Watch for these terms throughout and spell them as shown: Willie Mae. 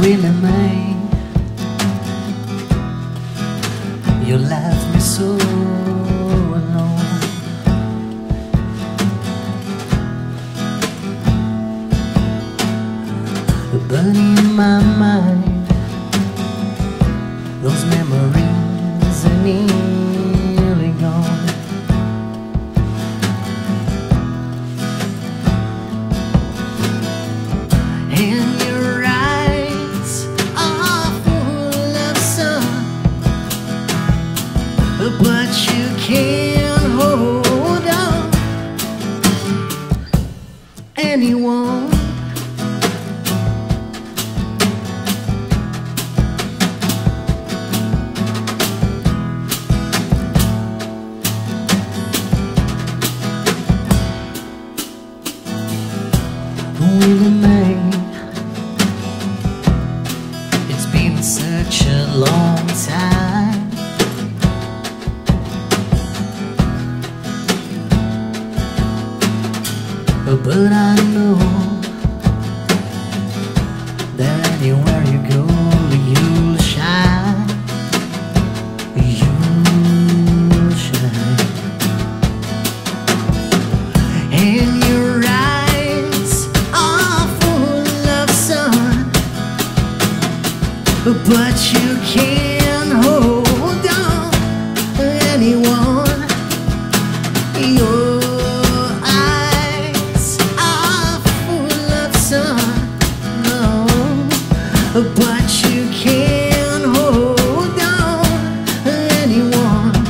Willie Mae, you left me so alone. Burning in my mind, those memories are nearly gone. And your eyes are full of sun, but you can't hold on. Anyone, Willie Mae, it's been such a long time. But I know that anywhere you go, you'll shine. You'll shine. And you're right, but you can't hold on to anyone. Your eyes are full of sun, no, but you can't hold on to anyone.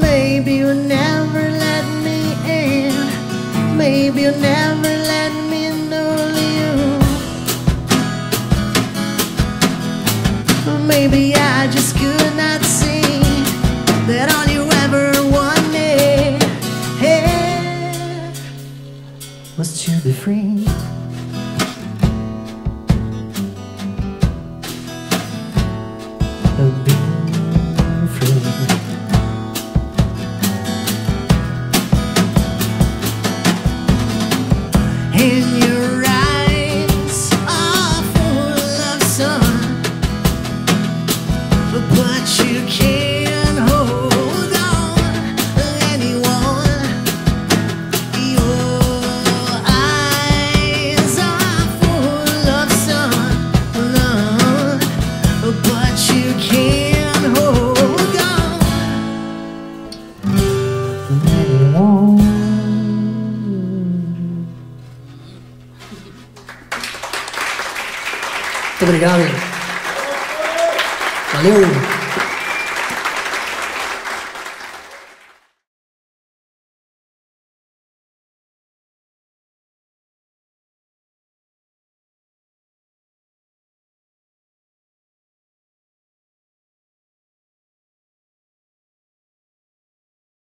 Maybe you never let me in, maybe you never let me in. Maybe I just could not see that all you ever wanted, hey, was to be free. Of being free. And your eyes are full of sun, but you can't hold on to anyone. Your eyes are full of sun, but you can't hold on to anyone. Obrigado. Valeu!